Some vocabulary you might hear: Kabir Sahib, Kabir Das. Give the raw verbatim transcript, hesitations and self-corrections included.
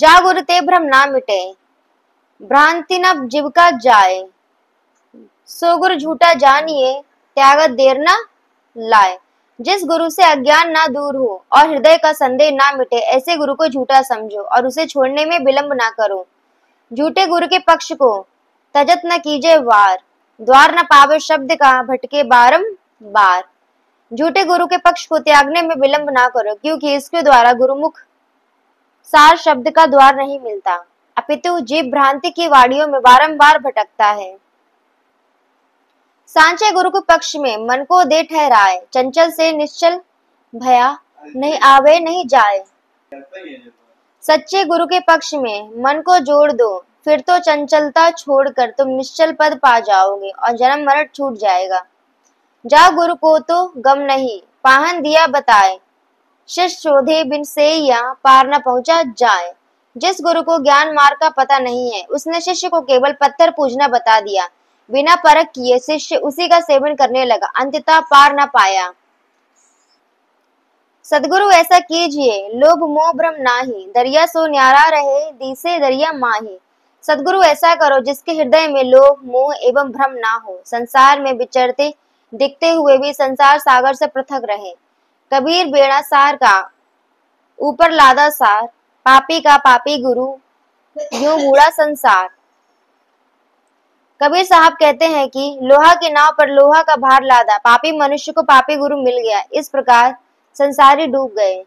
जागुरते भ्रम ना मिटे, भ्रांति न जीविका जाए। सो गुरु झूठा जानिए, त्याग देर न लाए। जिस गुरु से अज्ञान ना दूर हो और हृदय का संदेह ना मिटे, ऐसे गुरु को झूठा समझो और उसे छोड़ने में विलंब ना करो। झूठे गुरु के पक्ष को तजत न कीजे वार, द्वार न पावे शब्द का भटके बारंबार। झूठे गुरु के पक्ष को त्यागने में विलंब ना करो, क्योंकि इसके द्वारा गुरुमुख सार शब्द का द्वार नहीं मिलता, अपितु जीव भ्रांति की वाड़ियों में बारंबार भटकता है। सांचे गुरु के पक्ष में मन को दे ठहराए, चंचल से निश्चल भया नहीं आवे नहीं जाए। सच्चे गुरु के पक्ष में मन को जोड़ दो, फिर तो चंचलता छोड़कर तुम निश्चल पद पा जाओगे और जन्म मरण छूट जाएगा। जा गुरु को तो गम नहीं, पाहन दिया बताए, शिष्य शोधे बिन से या पार न पहुंचा जाए। जिस गुरु को ज्ञान मार्ग का पता नहीं है, उसने शिष्य को केवल पत्थर पूजना बता दिया। बिना परख किए शिष्य उसी का सेवन करने लगा, अंततः पार न पाया। सदगुरु ऐसा कीजिए, लोभ मोह भ्रम नाही, दरिया सो न्यारा रहे, दिसे दरिया माही। सदगुरु ऐसा करो, जिसके हृदय में लोभ मोह एवं भ्रम ना हो, संसार में विचरते दिखते हुए भी संसार सागर से पृथक रहे। कबीर बेड़ा सार का ऊपर लादा सार, पापी का पापी गुरु यूं मुड़ा संसार। कबीर साहब कहते हैं कि लोहा के नाव पर लोहा का भार लादा, पापी मनुष्य को पापी गुरु मिल गया। इस प्रकार संसारी डूब गए।